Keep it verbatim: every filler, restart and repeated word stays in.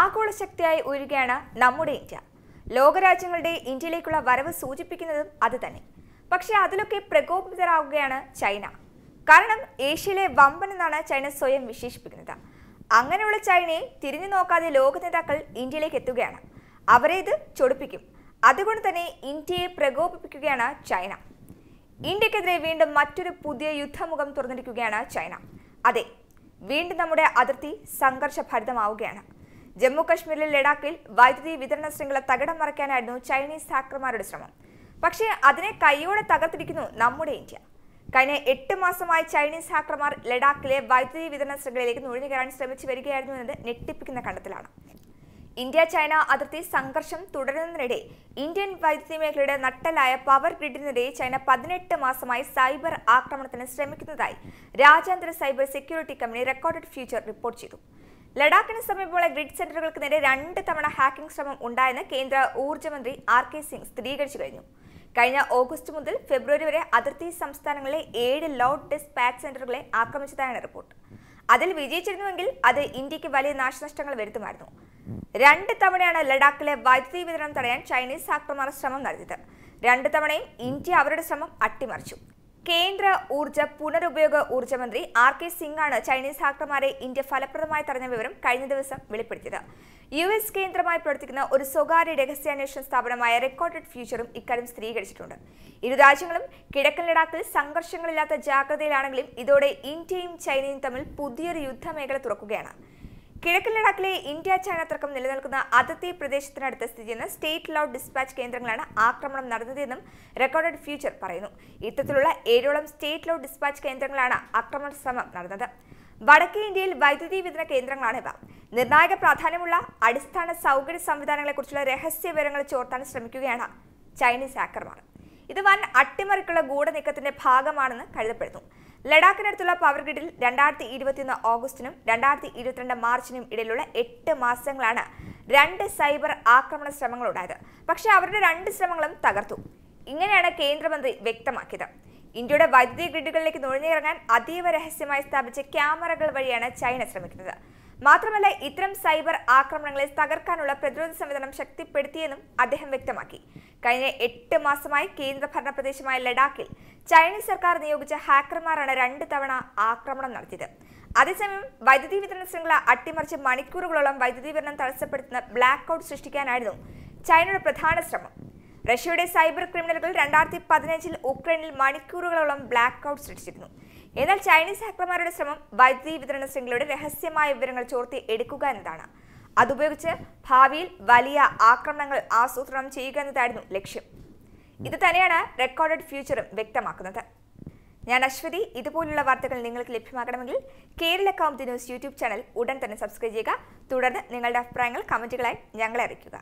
ആഗോള ശക്തിയായി ഉയരുകയാണ് നമ്മുടെ ഇന്ത്യ. ലോകരാജ്യങ്ങളുടെ ഇന്ത്യയിലേക്കുള്ള വരവ് സൂചിപ്പിക്കുന്നതും അത് തന്നെ. പക്ഷേ അതിലൊക്കെ പ്രകോപിതരാകുകയാണ് ചൈന. കാരണം ഏഷ്യയിലെ വമ്പൻ എന്നാണ് ചൈന സ്വയം വിശേഷിപ്പിക്കുന്നത്. അങ്ങനെയുള്ള ചൈനയെ തിരിഞ്ഞു നോക്കാതെ ലോക നേതാക്കൾ ഇന്ത്യയിലേക്ക് എത്തുകയാണ്. അവരെ ഇത് ചൊടിപ്പിക്കും. അതുകൊണ്ട് തന്നെ ഇന്ത്യയെ പ്രകോപിപ്പിക്കുകയാണ് ചൈന. ഇന്ത്യക്കെതിരെ വീണ്ടും മറ്റൊരു പുതിയ യുദ്ധമുഖം തുറന്നിരിക്കുകയാണ് ചൈന. അതെ, വീണ്ടും നമ്മുടെ അതിർത്തി സംഘർഷഭരിതമാവുകയാണ്. ജമ്മു കശ്മീരിലെ ലഡാക്കിൽ വൈദ്യുതി വിതരണ ശൃംഖല തകിടം മറിക്കാനായിരുന്നു ചൈനീസ് ഹാക്കർമാരുടെ ശ്രമം. പക്ഷേ അതിനെ കൈയോടെ തകർത്തിരിക്കുന്നു നമ്മുടെ ഇന്ത്യ. കഴിഞ്ഞ എട്ട് മാസമായി ചൈനീസ് ഹാക്കർമാർ ലഡാക്കിലെ വൈദ്യുതി വിതരണ ശൃംഖലയിലേക്ക് നുഴഞ്ഞു കയറാൻ ശ്രമിച്ചു വരികയായിരുന്നു എന്നത് ഞെട്ടിപ്പിക്കുന്ന കണ്ടെത്തലാണ്. ഇന്ത്യ ചൈന അതിർത്തി സംഘർഷം തുടരുന്നതിനിടെ ഇന്ത്യൻ വൈദ്യുതി മേഖലയുടെ നട്ടലായ പവർ ഗ്രിഡിനെതിരെ ചൈന പതിനെട്ട് മാസമായി സൈബർ ആക്രമണത്തിന് ശ്രമിക്കുന്നതായി രാജ്യാന്തര cyber security company recorded future report ചെയ്തു. ലഡാക്കിന് സമീപമുള്ള ഗ്രിഡ് സെന്ററുകൾക്ക് നേരെ രണ്ട് തവണ ഹാക്കിംഗ് ശ്രമം ഉണ്ടായെന്ന് കേന്ദ്ര ഊർജ്ജമന്ത്രി ആർ കെ സിംഗ് സ്ഥിരീകരിച്ചു കഴിഞ്ഞു. കഴിഞ്ഞ ഓഗസ്റ്റ് മുതൽ ഫെബ്രുവരി വരെ അതിർത്തി സംസ്ഥാനങ്ങളിലെ ഏഴ് ലോഡ് ഡിസ്പാച്ച് സെന്ററുകളെ ആക്രമിച്ചതാണ് റിപ്പോർട്ട്. അതിൽ വിജയിച്ചിരുന്നുവെങ്കിൽ അത് ഇന്ത്യക്ക് വലിയ നാശനഷ്ടങ്ങൾ വരുത്തുമായിരുന്നു. രണ്ട് തവണയാണ് ലഡാക്കിലെ വൈദ്യുതി വിതരണം തടയാൻ ചൈനീസ് ഹാക്കർമാർ ശ്രമം നടത്തിയത്. രണ്ടു തവണയും ഇന്ത്യ അവരുടെ ശ്രമം അട്ടിമറിച്ചു. കേന്ദ്ര ഊർജ്ജ പുനരുപയോഗ ഊർജ്ജമന്ത്രി ആർ കെ സിംഗ് ആണ് ചൈനീസ് ഹാക്കർമാരെ ഇന്ത്യ ഫലപ്രദമായി തടഞ്ഞ വിവരം കഴിഞ്ഞ ദിവസം വെളിപ്പെടുത്തിയത്. യു എസ് കേന്ദ്രമായി പ്രവർത്തിക്കുന്ന ഒരു സ്വകാര്യ രഹസ്യാന്വേഷണ സ്ഥാപനമായ റെക്കോർഡഡ് ഫ്യൂച്ചറും ഇക്കാര്യം സ്ഥിരീകരിച്ചിട്ടുണ്ട്. ഇരു രാജ്യങ്ങളും കിഴക്കൻ ലഡാക്കിൽ സംഘർഷങ്ങളില്ലാത്ത ജാഗ്രതയിലാണെങ്കിലും ഇതോടെ ഇന്ത്യയും ചൈനയും തമ്മിൽ പുതിയൊരു യുദ്ധമേഖല തുറക്കുകയാണ്. കിഴക്കൻ ലഡാക്കിലെ ഇന്ത്യ ചൈന തർക്കം നിലനിൽക്കുന്ന അതിർത്തി പ്രദേശത്തിനടുത്ത് സ്ഥിതി ചെയ്യുന്ന സ്റ്റേറ്റ് ലൗഡ് ഡിസ്പാച്ച് കേന്ദ്രങ്ങളാണ് ആക്രമണം നടന്നതെന്നും റെക്കോർഡഡ് ഫ്യൂച്ചർ പറയുന്നു. ഇത്തരത്തിലുള്ള ഏഴോളം സ്റ്റേറ്റ് ലൗഡ് ഡിസ്പാച്ച് കേന്ദ്രങ്ങളാണ് ആക്രമണ ശ്രമം നടന്നത്. വടക്കേ ഇന്ത്യയിൽ വൈദ്യുതി വിതരണ കേന്ദ്രങ്ങളാണ് ഇവ. നിർണായക പ്രാധാന്യമുള്ള അടിസ്ഥാന സൗകര്യ സംവിധാനങ്ങളെക്കുറിച്ചുള്ള രഹസ്യ വിവരങ്ങൾ ചോർത്താൻ ശ്രമിക്കുകയാണ് ചൈനീസ് ഹാക്കർമാർ. ഇത് വൻ അട്ടിമറിക്കുള്ള ഗൂഢനീക്കത്തിന്റെ ഭാഗമാണെന്ന് കരുതപ്പെടുന്നു. ലഡാക്കിനടുത്തുള്ള പവർ ഗ്രിഡിൽ രണ്ടായിരത്തി ഇരുപത്തിയൊന്ന് ഓഗസ്റ്റിനും രണ്ടായിരത്തി ഇരുപത്തിരണ്ട് മാർച്ചിനും ഇടയിലുള്ള എട്ട് മാസങ്ങളാണ് രണ്ട് സൈബർ ആക്രമണ ശ്രമങ്ങൾ ഉണ്ടായത്. പക്ഷേ അവരുടെ രണ്ട് ശ്രമങ്ങളും തകർത്തു. ഇങ്ങനെയാണ് കേന്ദ്രമന്ത്രി വ്യക്തമാക്കിയത്. ഇന്ത്യയുടെ വൈദ്യുതി ഗ്രിഡുകളിലേക്ക് നുഴഞ്ഞിറങ്ങാൻ അതീവ രഹസ്യമായി സ്ഥാപിച്ച ക്യാമറകൾ വഴിയാണ് ചൈന ശ്രമിക്കുന്നത്. മാത്രമല്ല, ഇത്തരം സൈബർ ആക്രമണങ്ങളെ തകർക്കാനുള്ള പ്രതിരോധ സംവിധാനം ശക്തിപ്പെടുത്തിയെന്നും അദ്ദേഹം വ്യക്തമാക്കി. കഴിഞ്ഞ എട്ട് മാസമായി കേന്ദ്രഭരണ പ്രദേശമായ ലഡാക്കിൽ ചൈനീസ് സർക്കാർ നിയോഗിച്ച ഹാക്കർമാരാണ് രണ്ട് തവണ ആക്രമണം നടത്തിയത്. അതേസമയം വൈദ്യുതി വിതരണ ശൃംഖല അട്ടിമറിച്ച് മണിക്കൂറുകളോളം വൈദ്യുതി വിതരണം തടസ്സപ്പെടുത്തുന്ന ബ്ലാക്ക് ഔട്ട് സൃഷ്ടിക്കാനായിരുന്നു ചൈനയുടെ പ്രധാന ശ്രമം. റഷ്യയുടെ സൈബർ ക്രിമിനലുകൾ രണ്ടായിരത്തി പതിനഞ്ചിൽ ഉക്രൈനിൽ മണിക്കൂറുകളോളം ബ്ലാക്ക് ഔട്ട് സൃഷ്ടിച്ചിരുന്നു. എന്നാൽ ചൈനീസ് ഹാക്കർമാരുടെ ശ്രമം വൈദ്യുതി വിതരണ ശൃംഖലയുടെ രഹസ്യമായ വിവരങ്ങൾ ചോർത്തി എടുക്കുക എന്നതാണ്. അതുപയോഗിച്ച് ഭാവിയിൽ വലിയ ആക്രമണങ്ങൾ ആസൂത്രണം ചെയ്യുക എന്നതായിരുന്നു ലക്ഷ്യം. ഇത് തന്നെയാണ് റെക്കോർഡഡ് ഫ്യൂച്ചറും വ്യക്തമാക്കുന്നത്. ഞാൻ അശ്വതി. ഇതുപോലുള്ള വാർത്തകൾ നിങ്ങൾക്ക് ലഭ്യമാകണമെങ്കിൽ Kerala Kaumudi news YouTube channel ഉടൻ തന്നെ സബ്സ്ക്രൈബ് ചെയ്യുക. തുടർന്ന് നിങ്ങളുടെ അഭിപ്രായങ്ങൾ കമൻറ്റുകളായി ഞങ്ങളെ അറിയിക്കുക.